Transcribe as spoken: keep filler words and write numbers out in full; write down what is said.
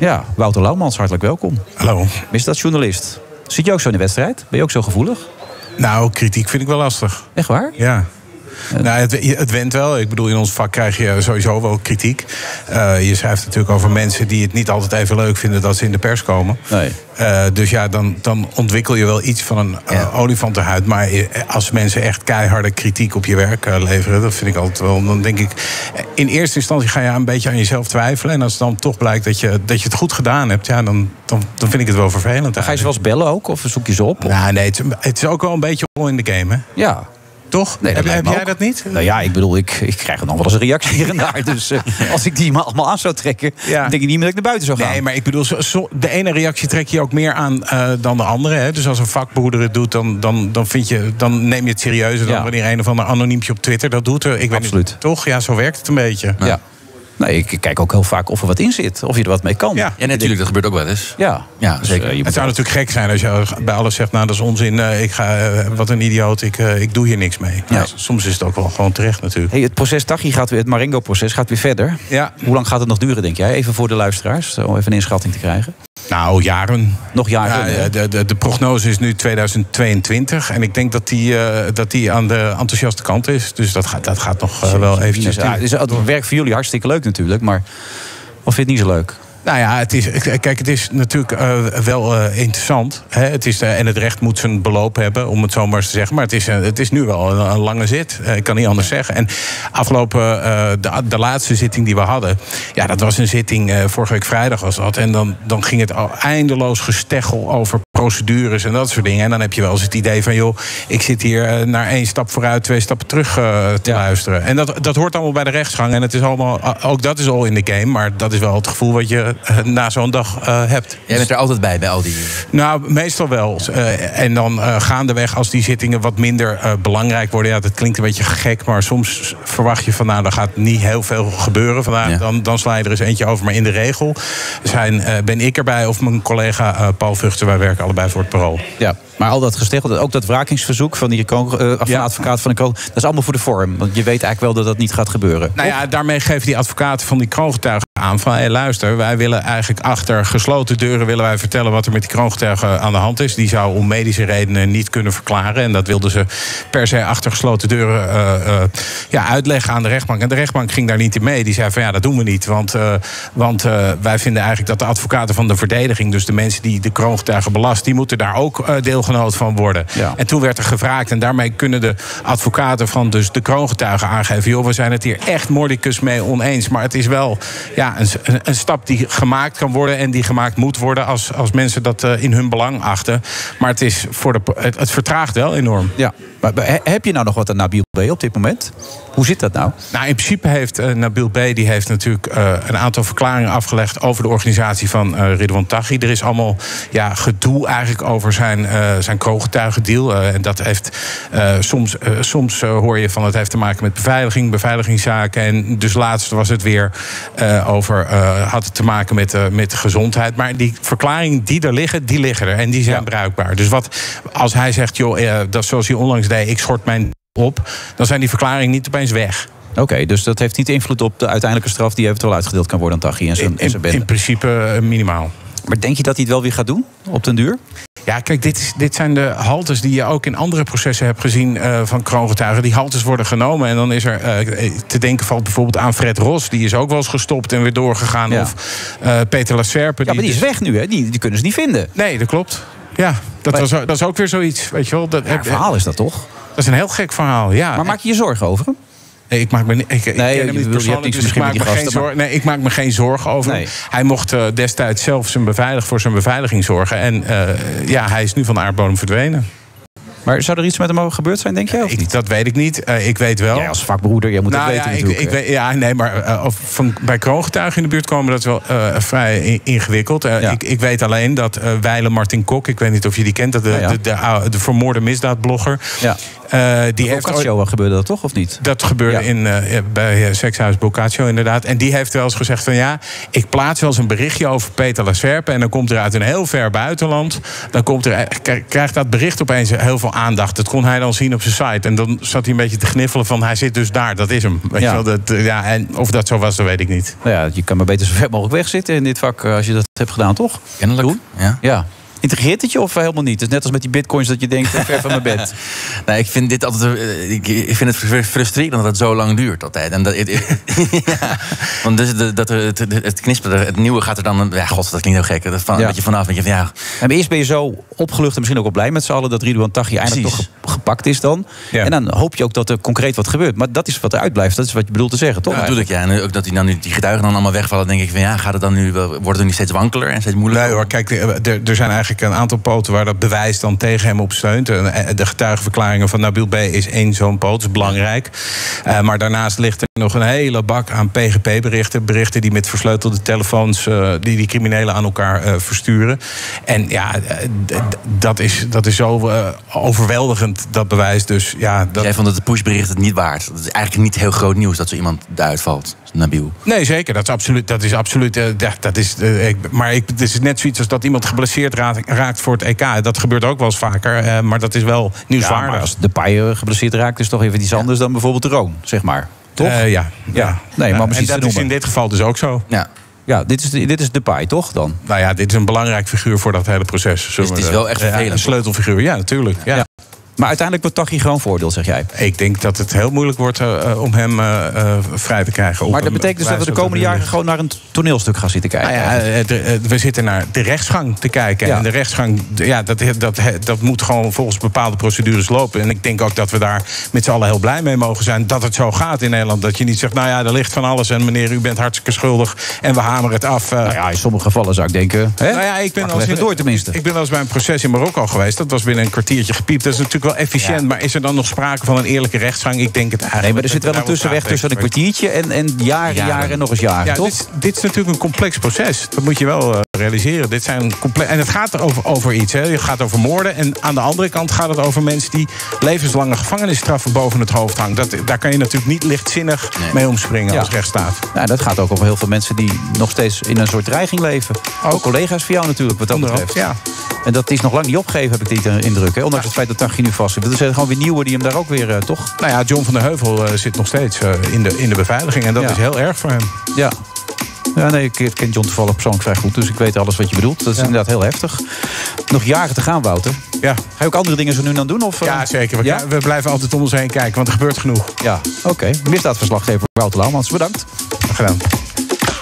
Ja, Wouter Laumans, hartelijk welkom. Hallo. Misdaadjournalist. Zit je ook zo in de wedstrijd? Ben je ook zo gevoelig? Nou, kritiek vind ik wel lastig. Echt waar? Ja. Uh, nou, het, het went wel. Ik bedoel, in ons vak krijg je sowieso wel kritiek. Uh, je schrijft natuurlijk over mensen die het niet altijd even leuk vinden dat ze in de pers komen. Nee. Uh, dus ja, dan, dan ontwikkel je wel iets van een uh, ja. olifantenhuid. Maar als mensen echt keiharde kritiek op je werk uh, leveren, dat vind ik altijd wel. Dan denk ik, in eerste instantie ga je een beetje aan jezelf twijfelen. En als het dan toch blijkt dat je, dat je het goed gedaan hebt, ja, dan, dan, dan vind ik het wel vervelend. Ga je ze wel eens bellen ook? Of zoek je ze op? Of? Nou, nee, het, het is ook wel een beetje all in the game, hè? Ja. Toch? Nee, heb heb jij dat niet? Nou ja, ik bedoel, ik, ik krijg nog wel eens een reactie hier en daar. Dus uh, als ik die allemaal aan zou trekken, ja. dan denk ik niet meer dat ik naar buiten zou gaan. Nee, maar ik bedoel, zo, zo, de ene reactie trek je ook meer aan uh, dan de andere. Hè? Dus als een vakbroeder het doet, dan, dan, dan, vind je, dan neem je het serieuzer dan ja. wanneer een of ander anoniempje op Twitter dat doet. Ik Absoluut. Weet niet, toch? Ja, zo werkt het een beetje. Ja. Ja. Nee, ik kijk ook heel vaak of er wat in zit. Of je er wat mee kan. Ja, ja natuurlijk, dat gebeurt ook wel eens. Ja, ja dus, zeker. Uh, het zou natuurlijk gek zijn als je bij alles zegt, nou, dat is onzin. Uh, ik ga, uh, wat een idioot, ik, uh, ik doe hier niks mee. Ja. Nou, soms is het ook wel gewoon terecht natuurlijk. Hey, het proces Taghi gaat weer, het Marengo-proces gaat weer verder. Ja. Hoe lang gaat het nog duren, denk jij? Even voor de luisteraars, om even een inschatting te krijgen. Nou, jaren. Nog jaren. Ja, de, de, de prognose is nu tweeduizend tweeëntwintig. En ik denk dat die, uh, dat die aan de enthousiaste kant is. Dus dat gaat, dat gaat nog uh, wel eventjes. Ja, dus het werk voor jullie hartstikke leuk natuurlijk. Maar of vind je het niet zo leuk? Nou ja, het is, kijk, het is natuurlijk uh, wel uh, interessant. Hè? Het is, uh, en het recht moet zijn beloop hebben, om het zo maar eens te zeggen. Maar het is, uh, het is nu wel een, een lange zit. Uh, ik kan niet anders zeggen. En afgelopen, uh, de, de laatste zitting die we hadden... ja, dat was een zitting, uh, vorige week vrijdag was dat. En dan, dan ging het eindeloos gesteggel over procedures en dat soort dingen. En dan heb je wel eens het idee van, joh, ik zit hier naar één stap vooruit, twee stappen terug uh, te ja. luisteren. En dat, dat hoort allemaal bij de rechtsgang. En het is allemaal, ook dat is all in the game. Maar dat is wel het gevoel wat je uh, na zo'n dag uh, hebt. Jij bent er altijd bij, bij al die... Nou, meestal wel. Uh, en dan uh, gaandeweg, als die zittingen wat minder uh, belangrijk worden. Ja, dat klinkt een beetje gek, maar soms verwacht je van, nou, er gaat niet heel veel gebeuren. Van, nou, ja. dan, dan sla je er eens eentje over. Maar in de regel zijn, uh, ben ik erbij of mijn collega uh, Paul Vugtten. Wij werken allebei voor het Parool. Ja, maar al dat gesteggel, ook dat wrakingsverzoek van die Kok, uh, ja. advocaat van de Kroon, dat is allemaal voor de vorm. Want je weet eigenlijk wel dat dat niet gaat gebeuren. Nou ja, daarmee geven die advocaten van die kroongetuigen aan van, hé, luister, wij willen eigenlijk achter gesloten deuren willen wij vertellen wat er met die kroongetuigen aan de hand is. Die zou om medische redenen niet kunnen verklaren. En dat wilden ze per se achter gesloten deuren uh, uh, ja, uitleggen aan de rechtbank. En de rechtbank ging daar niet in mee. Die zei van, ja, dat doen we niet. Want, uh, want uh, wij vinden eigenlijk dat de advocaten van de verdediging, dus de mensen die de kroongetuigen belast, die moeten daar ook uh, deelgenoot van worden. Ja. En toen werd er gevraagd. En daarmee kunnen de advocaten van dus de kroongetuigen aangeven, joh, we zijn het hier echt mordicus mee oneens. Maar het is wel, ja, Een, een stap die gemaakt kan worden en die gemaakt moet worden als, als mensen dat uh, in hun belang achten. Maar het, is voor de, het, het vertraagt wel enorm. Ja. Maar, maar heb je nou nog wat aan Nabil B. op dit moment? Hoe zit dat nou? Nou, in principe heeft uh, Nabil B. die heeft natuurlijk uh, een aantal verklaringen afgelegd over de organisatie van uh, Ridouan Taghi. Er is allemaal ja, gedoe eigenlijk over zijn, uh, zijn kroongetuigendeal. Uh, en dat heeft uh, soms, uh, soms uh, hoor je van het heeft te maken met beveiliging, beveiligingszaken. En dus laatst was het weer uh, over, uh, had het te maken met, uh, met gezondheid. Maar die verklaringen die er liggen, die liggen er. En die zijn ja. bruikbaar. Dus wat als hij zegt, joh, uh, dat zoals hij onlangs deed, ik schort mijn op, dan zijn die verklaringen niet opeens weg. Oké, okay, dus dat heeft niet invloed op de uiteindelijke straf die eventueel uitgedeeld kan worden aan Taghi en zijn bende. In, in principe uh, minimaal. Maar denk je dat hij het wel weer gaat doen, op den duur? Ja, kijk, dit, is, dit zijn de haltes die je ook in andere processen hebt gezien uh, van kroongetuigen. Die haltes worden genomen en dan is er uh, te denken valt bijvoorbeeld aan Fred Ros. Die is ook wel eens gestopt en weer doorgegaan. Ja. Of uh, Peter La Serpe. Ja, maar die is weg nu, hè? Die, die kunnen ze niet vinden. Nee, dat klopt. Ja, dat, maar, was, dat is ook weer zoiets, weet je wel. Dat, ja, heb, verhaal is dat toch? Dat is een heel gek verhaal, ja. Maar maak je je zorgen over hem? Nee, ik maak me, ik, ik nee, ken hem niet persoonlijk, dus ik maak, me gasten, zorgen, nee, ik maak me geen zorgen over nee. hem. Hij mocht uh, destijds zelf zijn beveilig, voor zijn beveiliging zorgen. En uh, ja, hij is nu van de aardbodem verdwenen. Maar zou er iets met hem gebeurd zijn, denk jij? Of niet? Ik, dat weet ik niet. Uh, ik weet wel. Jij als vakbroeder, jij moet nou, het weten ja, natuurlijk. Ik, ik weet, ja, nee, maar uh, of van, bij kroongetuigen in de buurt komen, dat is wel uh, vrij in, ingewikkeld. Uh, ja. ik, ik weet alleen dat uh, Weile Martin Kok, ik weet niet of je die kent, dat de, ja, ja. de, de, de, de vermoorde misdaadblogger. Ja. Uh, die Boccaccio heeft, gebeurde dat toch, of niet? Dat gebeurde ja. in, uh, bij uh, sekshuis Boccaccio, inderdaad. En die heeft wel eens gezegd van, ja, ik plaats wel eens een berichtje over Peter La Serpe en dan komt er uit een heel ver buitenland, dan komt er, krijgt dat bericht opeens heel veel aandacht. aandacht. Dat kon hij dan zien op zijn site. En dan zat hij een beetje te gniffelen van hij zit dus daar, dat is hem. Weet ja. je wel, dat, ja, en of dat zo was, dat weet ik niet. Nou ja, je kan maar beter zo ver mogelijk wegzitten in dit vak als je dat hebt gedaan, toch? Kennelijk. Doen? Ja. ja. Integreert het je of helemaal niet? Het is net als met die bitcoins dat je denkt, ver van mijn bed. nou, ik vind dit altijd, ik vind het frustrerend dat het zo lang duurt altijd. En dat, ja. Want dus de, dat, het, het knisperen, het nieuwe gaat er dan, ja, god, dat klinkt heel gek. Dat van, ja. Een beetje vanaf, een beetje van, ja. En eerst ben je zo opgelucht en misschien ook al blij met z'n allen dat Ridouan Taghi eindelijk toch gepakt is dan. Ja. En dan hoop je ook dat er concreet wat gebeurt. Maar dat is wat er uitblijft. Dat is wat je bedoelt te zeggen, toch? Ja, natuurlijk, ja. En ook dat die, nou, nu, die getuigen dan allemaal wegvallen, denk ik van, ja, gaat het dan nu, wordt het nu steeds wankeler en steeds moeilijker? Nee hoor, kijk, er, er zijn eigenlijk een aantal poten waar dat bewijs dan tegen hem op steunt. De getuigenverklaringen van Nabil B. is één zo'n poot, is belangrijk. Uh, maar daarnaast ligt er nog een hele bak aan P G P-berichten. Berichten die met versleutelde telefoons, uh, die die criminelen aan elkaar uh, versturen. En ja, dat is, dat is zo uh, overweldigend, dat bewijs. Dus, ja, dat... Jij vond dat de pushbericht het niet waard. Dat is eigenlijk niet heel groot nieuws dat zo iemand eruit valt, Nabil. Nee, zeker. Dat is absoluut... Dat is absoluut uh, dat is, uh, ik, maar ik, het is net zoiets als dat iemand geblesseerd raakt raakt voor het E K. Dat gebeurt ook wel eens vaker, maar dat is wel nieuwswaardig. Ja, maar als de Depay geblesseerd raakt, is toch even iets anders ja. dan bijvoorbeeld de Roon, zeg maar. Toch? Uh, ja. ja. Nee, maar en dat is in dit geval dus ook zo. Ja. Ja, dit is, dit is Depay, toch dan? Nou ja, dit is een belangrijk figuur voor dat hele proces. Dus het is wel echt vervelend. Ja, een sleutelfiguur, ja, natuurlijk. Ja. Ja. Maar uiteindelijk wordt Taghi gewoon voordeel, zeg jij? Ik denk dat het heel moeilijk wordt uh, om hem uh, uh, vrij te krijgen. Op maar dat betekent dus dat we de komende jaren gewoon naar een toneelstuk gaan zitten kijken? Nou ja, de, we zitten naar de rechtsgang te kijken. Ja. En de rechtsgang, ja, dat, dat, dat moet gewoon volgens bepaalde procedures lopen. En ik denk ook dat we daar met z'n allen heel blij mee mogen zijn dat het zo gaat in Nederland. Dat je niet zegt, nou ja, er ligt van alles en meneer, u bent hartstikke schuldig en we hameren het af. Uh, nou ja, in sommige gevallen zou ik denken... Hè? Nou ja, ik ben wel eens in, bij een proces in Marokko geweest. Dat was binnen een kwartiertje gepiept. Dat is natuurlijk wel efficiënt, ja. maar is er dan nog sprake van een eerlijke rechtsgang? Ik denk het eigenlijk. Nee, maar er zit wel een tussenweg tussen een kwartiertje en, en jaren, jaren, jaren en nog eens jaren, ja, toch? Dit, dit is natuurlijk een complex proces. Dat moet je wel uh, realiseren. Dit zijn complex, en het gaat er over, over iets. Hè. Het gaat over moorden. En aan de andere kant gaat het over mensen die levenslange gevangenisstraffen boven het hoofd hangen. Dat, daar kan je natuurlijk niet lichtzinnig nee. mee omspringen ja. als rechtsstaat. Nou, dat gaat ook over heel veel mensen die nog steeds in een soort dreiging leven. Ook, ook collega's van jou natuurlijk, wat dat betreft. Ja. En dat is nog lang niet opgegeven, heb ik die indruk. Hè. Ondanks ja. het feit dat Taghi nu vast zit. Er zijn gewoon weer nieuwe die hem daar ook weer, uh, toch? Nou ja, John van der Heuvel uh, zit nog steeds uh, in, de, in de beveiliging. En dat ja. is heel erg voor hem. Ja. Ja, nee, ik ken John toevallig persoonlijk vrij goed. Dus ik weet alles wat je bedoelt. Dat is ja. inderdaad heel heftig. Nog jaren te gaan, Wouter. Ja. Ga je ook andere dingen zo nu dan doen? Of, uh... Ja, zeker. We, ja? we blijven altijd om ons heen kijken, want er gebeurt genoeg. Ja, oké. Okay. Misdaadverslaggever Wouter Laumans, bedankt. Gedaan.